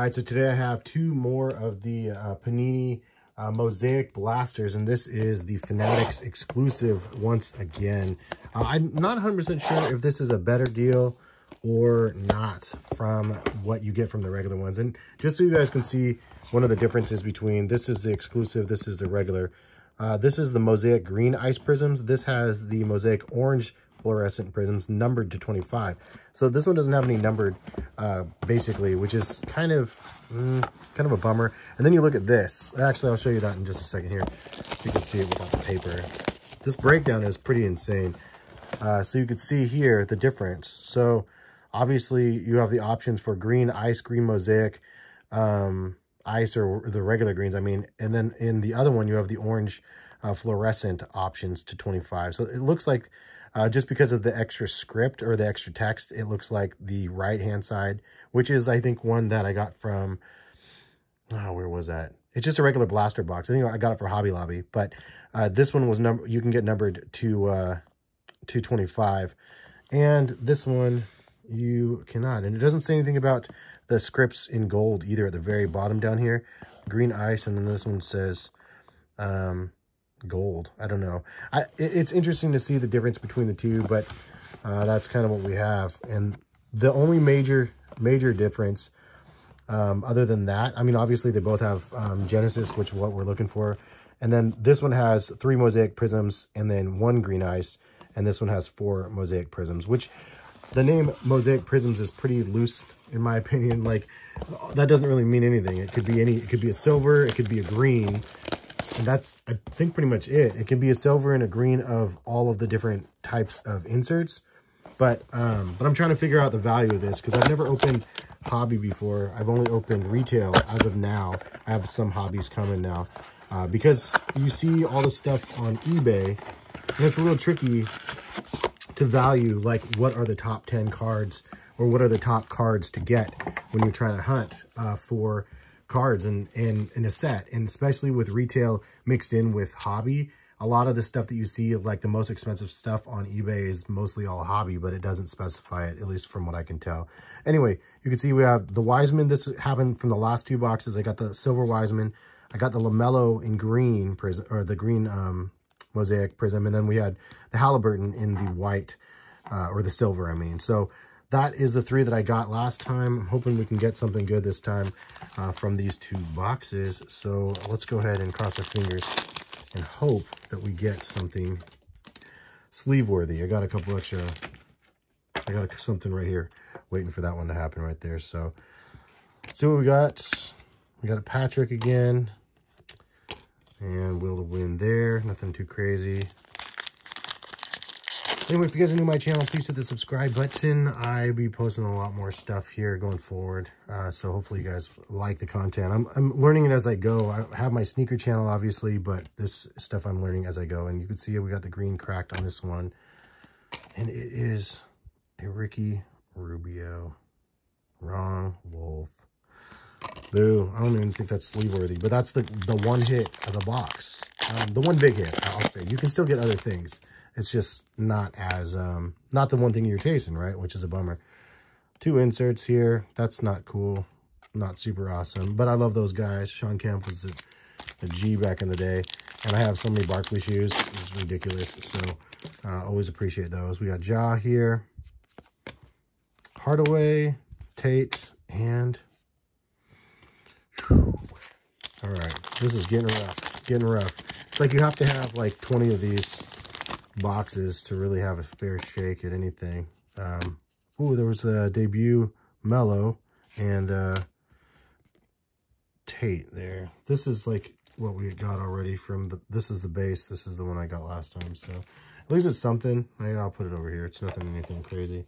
All right, so today I have two more of the Panini Mosaic blasters, and this is the Fanatics exclusive once again. I'm not 100% sure if this is a better deal or not from what you get from the regular ones. And just so you guys can see one of the differences between this is the exclusive, this is the regular. This is the Mosaic green ice prisms. This has the Mosaic orange fluorescent prisms numbered to 25. So this one doesn't have any numbered, basically, which is kind of a bummer. And then you look at this. Actually, I'll show you that in just a second here. You can see it without the paper. This breakdown is pretty insane. So you can see here the difference. So obviously you have the options for green ice, green Mosaic, ice, or the regular greens, I mean. And then in the other one, you have the orange fluorescent options to 25. So it looks like just because of the extra script or the extra text, it looks like the right-hand side, which is, I think, one that I got from... Oh, where was that? It's just a regular blaster box. I think I got it for Hobby Lobby, but this one was you can get numbered to 25, and this one you cannot. And it doesn't say anything about the scripts in gold either at the very bottom down here. Green ice, and then this one says gold. I don't know. It's interesting to see the difference between the two, but that's kind of what we have. And the only major difference, other than that, I mean, obviously they both have Genesis, which is what we're looking for. And then this one has 3 Mosaic prisms and then 1 green ice. And this one has 4 Mosaic prisms, which the name Mosaic prisms is pretty loose, in my opinion. Like, that doesn't really mean anything. It could be it could be a silver, it could be a green. And that's, I think, pretty much it. It can be a silver and a green of all of the different types of inserts. But I'm trying to figure out the value of this because I've never opened Hobby before. I've only opened retail as of now. I have some hobbies coming now because you see all the stuff on eBay, and it's a little tricky to value, like, what are the top 10 cards or what are the top cards to get when you're trying to hunt for cards in a set, and especially with retail mixed in with Hobby. A lot of the stuff that you see, like the most expensive stuff on eBay, is mostly all Hobby, but it doesn't specify it, at least from what I can tell. Anyway, you can see we have the Wiseman. This happened from the last two boxes. I got the silver Wiseman. I got the Lamelo in green prism, or the green Mosaic prism, and then we had the Halliburton in the white, or the silver, I mean. So that is the 3 that I got last time. I'm hoping we can get something good this time from these two boxes. So let's go ahead and cross our fingers and hope that we get something sleeve-worthy. I got a couple extra. I got something right here waiting for that one to happen right there. So let's see what we got. We got a Patrick again. And will to win there. Nothing too crazy. Anyway, if you guys are new to my channel, please hit the subscribe button. I'll be posting a lot more stuff here going forward. So hopefully you guys like the content. I'm learning it as I go. I have my sneaker channel, obviously, but this stuff I'm learning as I go. And you can see we got the green cracked on this one. And it is a Ricky Rubio. Ron Wolf. Boo. I don't even think that's sleeve-worthy. But that's the one hit of the box. The one big hit, I'll say. You can still get other things. It's just not as, not the one thing you're chasing, right? Which is a bummer. 2 inserts here. That's not cool. Not super awesome. But I love those guys. Sean Kemp was a G back in the day. And I have so many Barkley shoes. It's ridiculous. So always appreciate those. We got Ja here. Hardaway, Tate, and... Whew. All right. This is getting rough. Getting rough. It's like you have to have like 20 of these boxes to really have a fair shake at anything. Oh, there was a debut Melo and Tate there. This is like what we got already from the, this is the base, this is the one I got last time, so at least it's something. Maybe I'll put it over here. It's nothing anything crazy.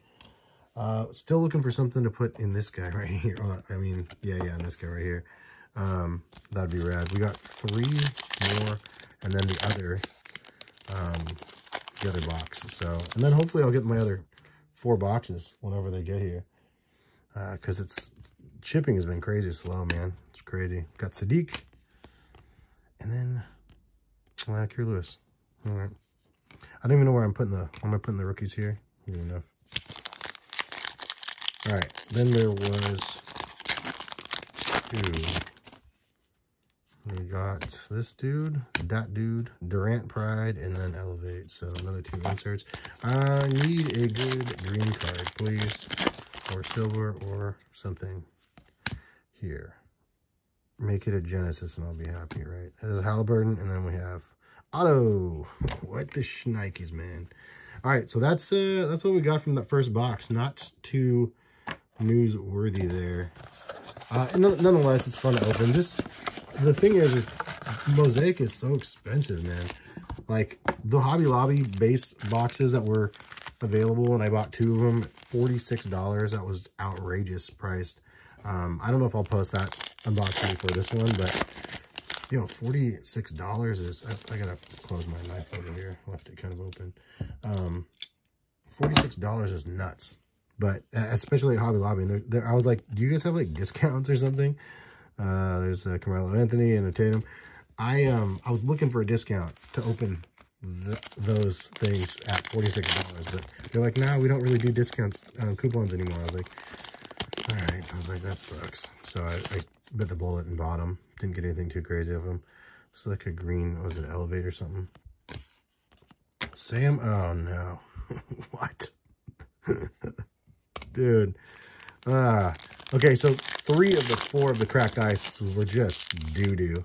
Still looking for something to put in this guy right here. I mean, yeah, in this guy right here. That'd be rad. We got 3 more, and then the other box. So, and then hopefully I'll get my other 4 boxes whenever they get here, because it's shipping has been crazy slow, man. It's crazy. Got Sadiq, and then Keir Lewis. All right, I don't even know where I'm putting the. Am I putting the rookies here? Good enough. All right, then there was two. We got this dude, that dude, Durant Pride, and then Elevate. So another two inserts. I need a good green card, please. Or silver or something here. Make it a Genesis and I'll be happy, right? This is Halliburton, and then we have Otto. What the shnikes, man. All right, so that's what we got from that first box. Not too newsworthy there. Nonetheless, it's fun to open. This... the thing is Mosaic is so expensive, man. Like, the Hobby Lobby base boxes that were available, and I bought two of them, $46. That was outrageous priced. I don't know if I'll post that unboxing for this one, but, you know, $46 is... I gotta close my knife over here. Left it kind of open. $46 is nuts. But, especially at Hobby Lobby. And I was like, do you guys have, like, discounts or something? There's Carmelo Anthony and a Tatum. I was looking for a discount to open those things at $46, but they're like, nah, we don't really do discounts, coupons anymore. I was like, all right. I was like, that sucks. So I bit the bullet and bought them. Didn't get anything too crazy of them. It's like a green, was it Elevate or something? Sam, oh no. What? Dude. Okay, so three of the four of the cracked ice were just doo-doo.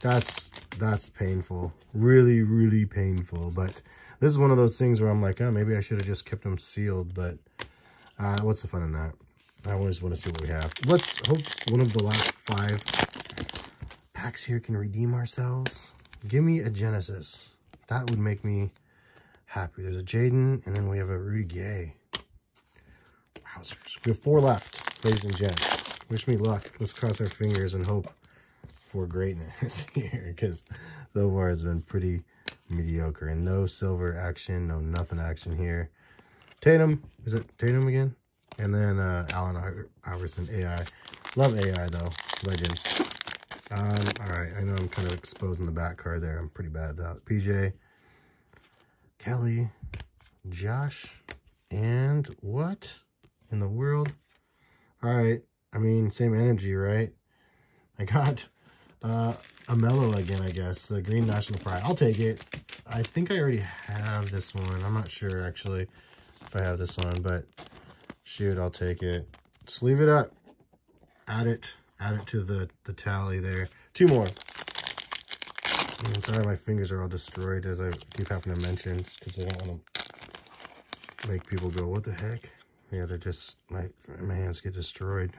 That's painful. Really, really painful. But this is one of those things where I'm like, oh, maybe I should have just kept them sealed. But what's the fun in that? I always want to see what we have. Let's hope one of the last five packs here can redeem ourselves. Give me a Genesis. That would make me happy. There's a Jaden, and then we have a Rudy Gay. We have four left, ladies and gents. Wish me luck. Let's cross our fingers and hope for greatness here, because so far it's been pretty mediocre. And no silver action, no nothing action here. Tatum. Is it Tatum again? And then Allen Iverson, AI. Love AI, though. Legend. All right. I know I'm kind of exposing the back card there. I'm pretty bad at that. PJ. Kelly. Josh. And what in the world? All right, I mean, same energy, right? I got a Lamelo again, I guess. The green National Pride. I'll take it. I think I already have this one. I'm not sure, actually, if I have this one, but shoot, I'll take it. Sleeve it up. Add it to the tally there. Two more. I'm sorry, my fingers are all destroyed, as I keep having to mention, because I don't want to make people go, what the heck? Yeah, they're just, like, my hands get destroyed.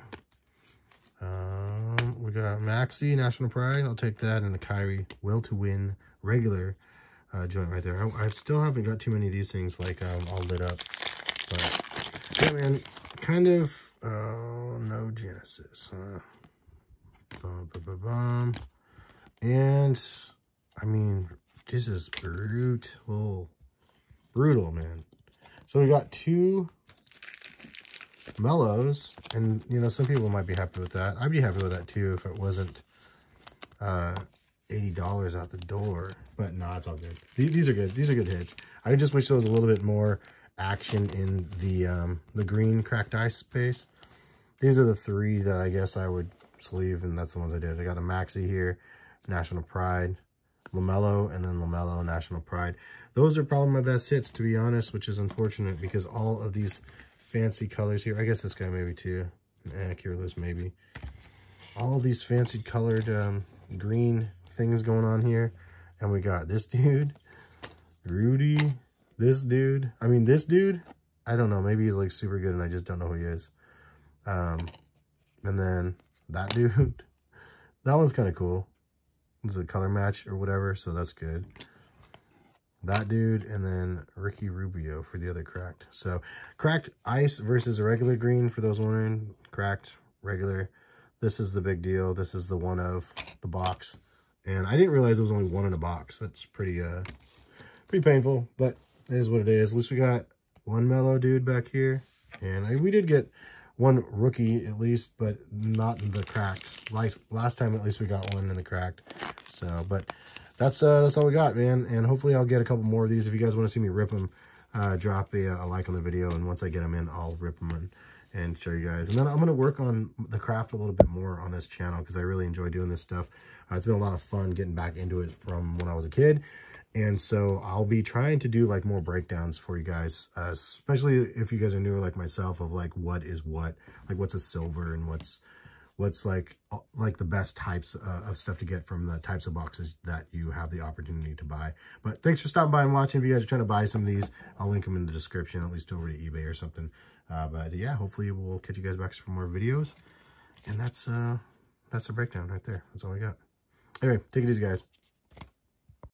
We got Maxi, National Pride. I'll take that. And the Kyrie, Will to Win, regular joint right there. I still haven't got too many of these things, like, all lit up. But, yeah, man, kind of, oh, no Genesis. Bum, bum, bum, bum. And, I mean, this is brutal. Brutal, man. So we got two Mellows, and you know, some people might be happy with that. I'd be happy with that too if it wasn't $80 out the door, but no, it's all good. These are good. These are good hits. I just wish there was a little bit more action in the green cracked ice space. These are the three that I guess I would sleeve, and that's the ones I did. I got the Maxi here, National Pride, Lamelo, and then Lamelo, National Pride. Those are probably my best hits, to be honest, which is unfortunate because all of these fancy colors here. I guess this guy maybe too. An Acurelis maybe. All of these fancy colored green things going on here. And we got this dude. Rudy. This dude. I mean, this dude. I don't know. Maybe he's like super good and I just don't know who he is. And then that dude. That one's kind of cool. It's a color match or whatever. So that's good. That dude, and then Ricky Rubio for the other cracked. So, cracked ice versus a regular green, for those wondering. Cracked, regular. This is the big deal. This is the one of the box. And I didn't realize there was only one in a box. That's pretty pretty painful, but it is what it is. At least we got one mellow dude back here. And we did get one rookie, at least, but not in the cracked. Last time, at least, we got one in the cracked. So, but... that's all we got, man, and hopefully I'll get a couple more of these. If you guys want to see me rip them, drop a like on the video, and once I get them in, I'll rip them and show you guys. And then I'm going to work on the craft a little bit more on this channel because I really enjoy doing this stuff. It's been a lot of fun getting back into it from when I was a kid. And so I'll be trying to do like more breakdowns for you guys, especially if you guys are newer like myself, of like what is what, like what's a silver and what's like the best types of stuff to get from the types of boxes that you have the opportunity to buy. But thanks for stopping by and watching. If you guys are trying to buy some of these, I'll link them in the description, at least over to eBay or something. But yeah, hopefully we'll catch you guys back for more videos. And that's the breakdown right there. That's all we got. Anyway, take it easy, guys.